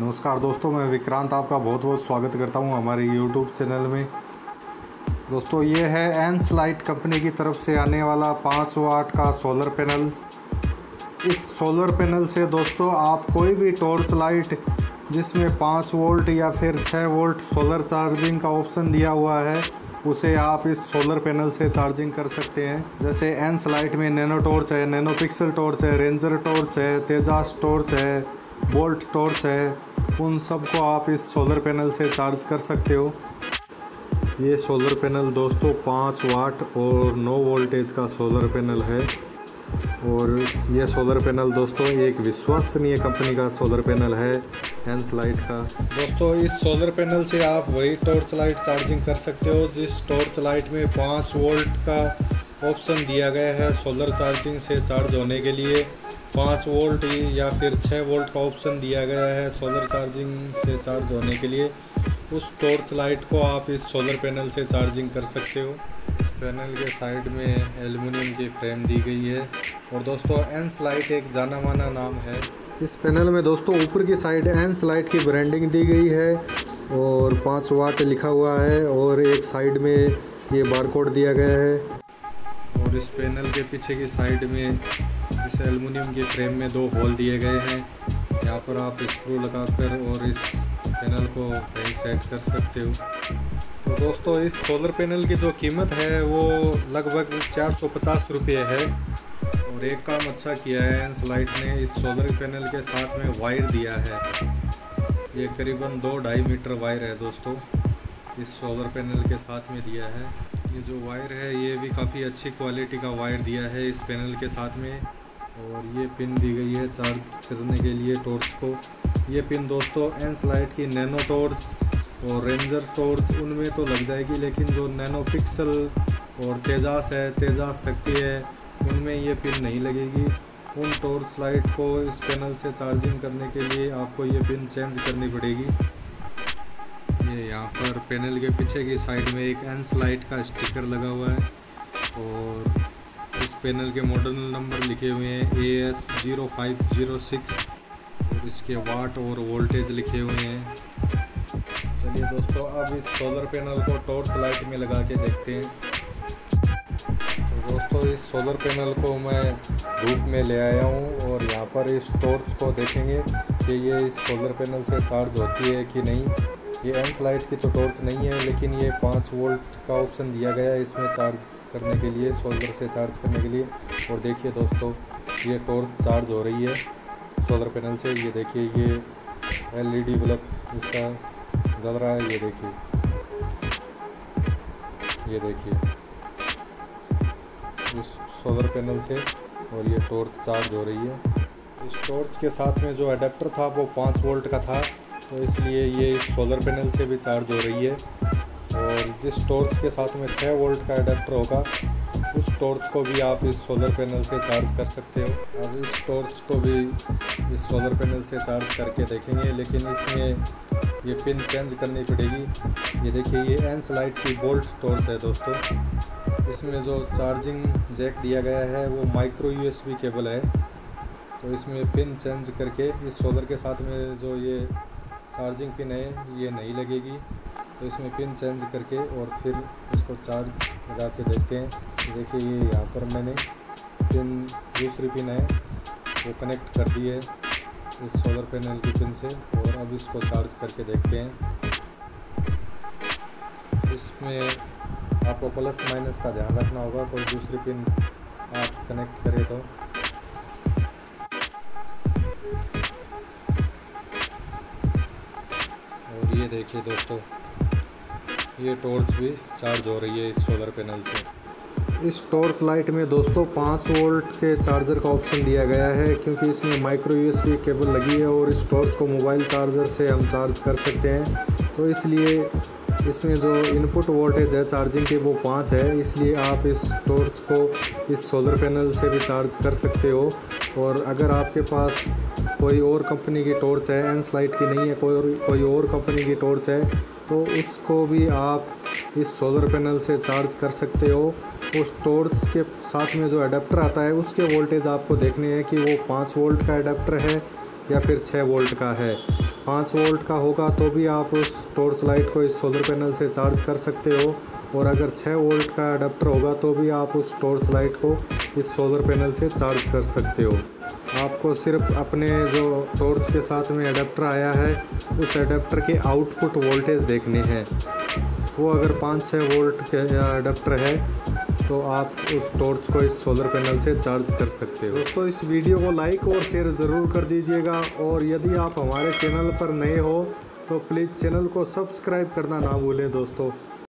नमस्कार दोस्तों, मैं विक्रांत आपका बहुत बहुत स्वागत करता हूं हमारे यूट्यूब चैनल में। दोस्तों ये है एंडस्लाइट कंपनी की तरफ से आने वाला 5 वाट का सोलर पैनल। इस सोलर पैनल से दोस्तों आप कोई भी टॉर्च लाइट जिसमें 5 वोल्ट या फिर 6 वोल्ट सोलर चार्जिंग का ऑप्शन दिया हुआ है उसे आप इस सोलर पैनल से चार्जिंग कर सकते हैं। जैसे एंडस्लाइट में नैनो टॉर्च है, नैनो पिक्सल टॉर्च है, रेंजर टॉर्च है, तेजास टॉर्च है, बोल्ट टॉर्च है, उन सब को आप इस सोलर पैनल से चार्ज कर सकते हो। ये सोलर पैनल दोस्तों 5 वाट और 9 वोल्टेज का सोलर पैनल है। और ये सोलर पैनल दोस्तों एक विश्वसनीय कंपनी का सोलर पैनल है एंडस्लाइट का। दोस्तों इस सोलर पैनल से आप वही टॉर्च लाइट चार्जिंग कर सकते हो जिस टॉर्च लाइट में 5 वोल्ट का ऑप्शन दिया गया है सोलर चार्जिंग से चार्ज होने के लिए। 5 वोल्ट या फिर 6 वोल्ट का ऑप्शन दिया गया है सोलर चार्जिंग से चार्ज होने के लिए। उस टॉर्च लाइट को आप इस सोलर पैनल से चार्जिंग कर सकते हो। इस पैनल के साइड में एल्युमिनियम की फ्रेम दी गई है। और दोस्तों एंडस्लाइट एक जाना माना नाम है। इस पैनल में दोस्तों ऊपर की साइड एंडस्लाइट की ब्रांडिंग दी गई है और 5 वाट लिखा हुआ है और एक साइड में ये बारकोड दिया गया है। और इस पैनल के पीछे की साइड में इस एल्युमिनियम के फ्रेम में 2 होल दिए गए हैं। यहाँ पर आप स्क्रू लगाकर और इस पैनल को कहीं सेट कर सकते हो। तो दोस्तों इस सोलर पैनल की जो कीमत है वो लगभग 450 रुपये है। और एक काम अच्छा किया है एंडस्लाइट ने, इस सोलर पैनल के साथ में वायर दिया है। ये करीबन 2-2.5 मीटर वायर है दोस्तों, इस सोलर पैनल के साथ में दिया है। ये जो वायर है ये भी काफ़ी अच्छी क्वालिटी का वायर दिया है इस पैनल के साथ में। और ये पिन दी गई है चार्ज करने के लिए टॉर्च को। ये पिन दोस्तों एंडस्लाइट की नैनो टॉर्च और रेंजर टॉर्च उनमें तो लग जाएगी, लेकिन जो नैनो पिक्सल और तेजास है, तेजास शक्ति है, उनमें ये पिन नहीं लगेगी। उन टॉर्च लाइट को इस पैनल से चार्जिंग करने के लिए आपको ये पिन चेंज करनी पड़ेगी। ये यहाँ पर पैनल के पीछे की साइड में एक एंडस्लाइट का स्टिकर लगा हुआ है और इस पैनल के मॉडल नंबर लिखे हुए हैं AS0506 और इसके वाट और वोल्टेज लिखे हुए हैं। चलिए दोस्तों अब इस सोलर पैनल को टॉर्च लाइट में लगा के देखते हैं। तो दोस्तों इस सोलर पैनल को मैं धूप में ले आया हूँ और यहाँ पर इस टॉर्च को देखेंगे कि ये इस सोलर पैनल से चार्ज होती है कि नहीं। ये एंडस्लाइट की तो टॉर्च नहीं है, लेकिन ये 5 वोल्ट का ऑप्शन दिया गया है इसमें चार्ज करने के लिए, सोलर से चार्ज करने के लिए। और देखिए दोस्तों ये टॉर्च चार्ज हो रही है सोलर पैनल से। ये देखिए ये LED बल्ब इसका जल रहा है। ये देखिए इस सोलर पैनल से और ये टॉर्च चार्ज हो रही है। इस टॉर्च के साथ में जो अडेप्टर था वो 5 वोल्ट का था, तो इसलिए ये इस सोलर पैनल से भी चार्ज हो रही है। और जिस टॉर्च के साथ में 6 वोल्ट का अडेप्टर होगा उस टॉर्च को भी आप इस सोलर पैनल से चार्ज कर सकते हो। और इस टॉर्च को भी इस सोलर पैनल से चार्ज करके देखेंगे, लेकिन इसमें ये पिन चेंज करनी पड़ेगी। ये देखिए ये एंडस्लाइट की बोल्ट टॉर्च है दोस्तों। इसमें जो चार्जिंग जैक दिया गया है वो माइक्रो USB केबल है, तो इसमें पिन चेंज करके इस सोलर के साथ में जो ये चार्जिंग पिन है ये नहीं लगेगी, तो इसमें पिन चेंज करके और फिर इसको चार्ज लगा के देखते हैं। देखिए ये यहाँ पर मैंने पिन, दूसरी पिन है वो कनेक्ट कर दी है इस सोलर पैनल की पिन से और अब इसको चार्ज करके देखते हैं। इसमें आपको +- का ध्यान रखना होगा, कोई दूसरी पिन आप कनेक्ट करें तो। ये देखिए दोस्तों ये टॉर्च भी चार्ज हो रही है इस सोलर पैनल से। इस टॉर्च लाइट में दोस्तों 5 वोल्ट के चार्जर का ऑप्शन दिया गया है, क्योंकि इसमें माइक्रो USB केबल लगी है और इस टॉर्च को मोबाइल चार्जर से हम चार्ज कर सकते हैं, तो इसलिए इसमें जो इनपुट वोल्टेज है चार्जिंग की वो 5 है। इसलिए आप इस टॉर्च को इस सोलर पैनल से भी चार्ज कर सकते हो। और अगर आपके पास कोई और कंपनी की टॉर्च है, एंडस्लाइट की नहीं है, कोई और कंपनी की टॉर्च है, तो उसको भी आप इस सोलर पैनल से चार्ज कर सकते हो। उस टॉर्च के साथ में जो अडेप्टर आता है उसके वोल्टेज आपको देखने हैं कि वो 5 वोल्ट का अडेप्टर है या फिर 6 वोल्ट का है। 5 वोल्ट का होगा तो भी आप उस टॉर्च लाइट को इस सोलर पैनल से चार्ज कर सकते हो, और अगर 6 वोल्ट का अडाप्टर होगा तो भी आप उस टॉर्च लाइट को इस सोलर पैनल से चार्ज कर सकते हो। आपको सिर्फ अपने जो टॉर्च के साथ में अडाप्टर आया है उस अडाप्टर के आउटपुट वोल्टेज देखने हैं। वो अगर 5-6 वोल्ट के अडाप्टर है तो आप उस टॉर्च को इस सोलर पैनल से चार्ज कर सकते हो। दोस्तों, इस वीडियो को लाइक और शेयर ज़रूर कर दीजिएगा, और यदि आप हमारे चैनल पर नए हो तो प्लीज़ चैनल को सब्सक्राइब करना ना भूलें। दोस्तों।